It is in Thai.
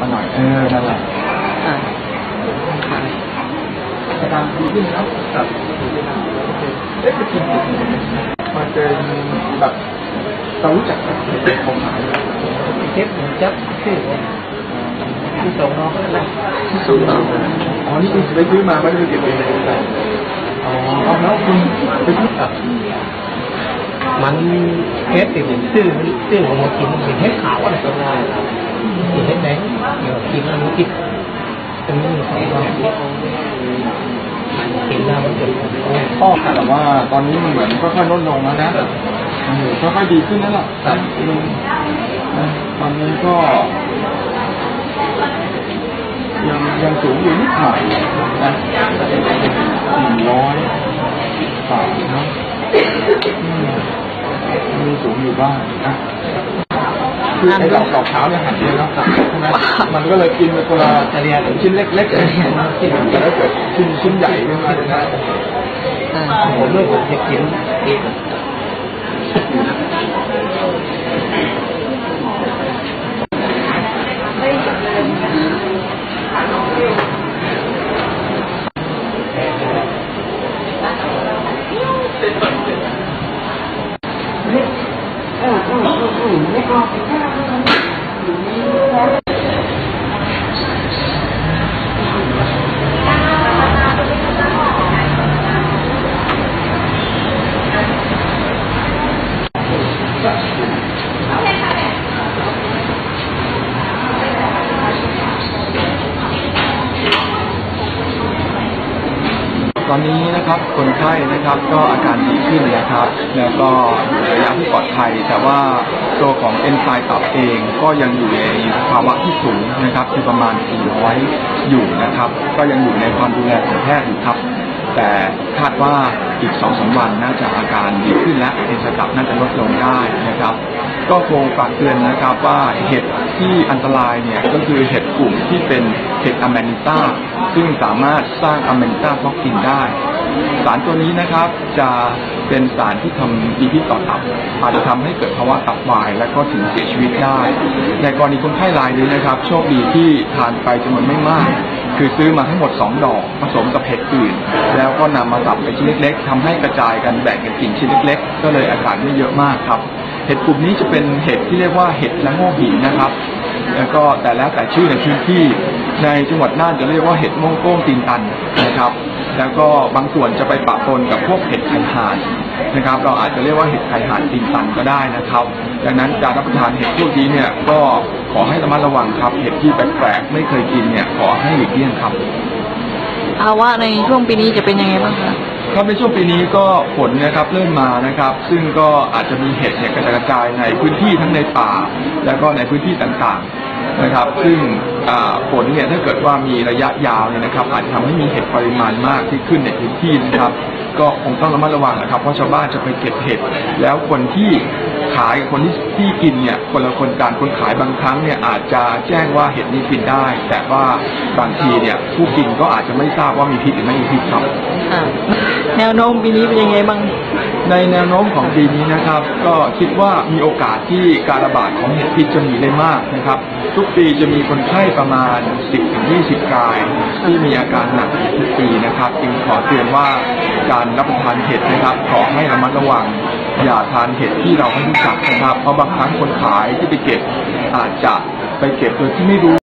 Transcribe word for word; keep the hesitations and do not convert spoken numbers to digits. มาหน่อยเออนั่นแหละไปตามที่นี่ครับครับเอ๊ะมันเป็นแบบเรารู้จักกับของหายเจ็บเจ็บชื่อที่สองน้องก็ได้ที่สองน้องอ๋อนี่คุณไปซื้อมาไม่ได้เก็บเองเลยอ๋อเอาแล้วคุณไปซื้อกับมันเฮ็ดติดซื้อซื้อของมันกินเป็นเฮ็ดขาวอะไรก็ได้เป็นเฮ็ดแดงเดี๋ยวกินแล้วมันกินเป็นเรื่องของมันกินแล้วมันจะพ่อแต่ว่าตอนนี้มันเหมือนค่อยๆลดลงแล้วนะค่อยๆดีขึ้นแล้วล่ะตอนนี้ก็ยังยังสูงอยู่นิดหน่อยนะสี่ร้อยสามนะมีสูงอยู่บ้างนะคือไอ้ดอกดอกเท้าเนี่ยหันเยอะแล้วนะมันก็เลยกินเป็นตัวชิ้นเล็กๆเลยแต่ถ้าเกิดชิ้นชิ้นใหญ่ขึ้นมาเนี่ยนะผมเลือกผมจะกินเองตอนนี้นะครับคนไข้นะครับก็อาการดีขึ้นนะครับแล้วก็อยู่ในระยะที่ปลอดภัยแต่ว่าตัวของเอนไซม์ตับเองก็ยังอยู่ในภาวะที่สูงนะครับคือประมาณสี่ร้อยอยู่นะครับก็ยังอยู่ในความดูแลของแพทย์อยู่ครับแต่คาดว่าอีก สองถึงสาม วันน่าจะอาการดีขึ้นและเอนไซม์ตับน่าจะลดลงได้นะครับก็คงฝากเตือนนะครับว่าเห็ดที่อันตรายเนี่ยก็คือเห็ดกลุ่มที่เป็นเห็ดอะแมนิต้าซึ่งสามารถสร้างอะแมนิต้าท็อกซินได้สารตัวนี้นะครับจะเป็นสารที่ทำมีพิษต่อตับอาจจะทำให้เกิดภาวะตับวายและก็ถึงเสียชีวิตได้ในกรณีคนไข้รายนี้นะครับโชคดีที่ทานไปจำนวนไม่มากคือซื้อมาทั้งหมดสองดอกผสมกับเห็ดอื่นแล้วก็นำมาสับเป็นชิ้นเล็กๆทำให้กระจายกันแบ่งกันกินชิ้นเล็กๆก็เลยอาการไม่เยอะมากครับเห็ดกลุ่มนี้จะเป็นเห็ดที่เรียกว่าเห็ดละโง่หินนะครับแล้วก็แต่แล้วแต่ชื่อในพื้นที่ในจังหวัดน่านจะเรียกว่าเห็ดม่วงโก้งตีนตันนะครับแล้วก็บางส่วนจะไปปะปนกับพวกเห็ดไข่ห่านนะครับเราอาจจะเรียกว่าเห็ดไข่ห่านตีนตันก็ได้นะครับดังนั้นการรับประทานเห็ดพวกนี้เนี่ยก็ขอให้ระมัดระวังครับเห็ดที่แปลกๆไม่เคยกินเนี่ยขอให้หลีกเลี่ยงครับภาวะในช่วงปีนี้จะเป็นยังไงบ้างคะครับในช่วงปีนี้ก็ฝนนะครับเริ่มมานะครับซึ่งก็อาจจะมีเห็ดเนี่ยกระจายในพื้นที่ทั้งในป่าแล้วก็ในพื้นที่ต่างๆนะครับซึ่งฝนเนี่ยถ้าเกิดว่ามีระยะยาวเนี่ยนะครับอาจจะทำให้มีเห็ดปริมาณมากที่ขึ้นในพื้นที่นะครับก็คงต้องระมัดระวังนะครับเพราะชาวบ้านจะไปเก็บเห็ดแล้วคนที่ขายกับคนที่ที่กินเนี่ยคนละคนการคนขายบางครั้งเนี่ยอาจจะแจ้งว่าเห็ดนี้กินได้แต่ว่าบางทีเนี่ยผู้กินก็อาจจะไม่ทราบว่ามีพิษหรือไม่มีพิษครับแนวโน้มปีนี้เป็นยังไงบ้างในแนวโน้มของปีนี้นะครับก็คิดว่ามีโอกาสที่การระบาดของเห็ดพิษจะมีได้มากนะครับทุกปีจะมีคนไข้ประมาณ สิบถึงยี่สิบ รายที่มีอาการหนักทุกปีนะครับจึงขอเตือนว่าการรับประทานเห็ดนะครับขอให้ระมัดระวังอย่าทานเห็ดที่เราไม่รู้จักนะครับเพราะบางครั้งคนขายที่ไปเก็บอาจจะไปเก็บโดยที่ไม่รู้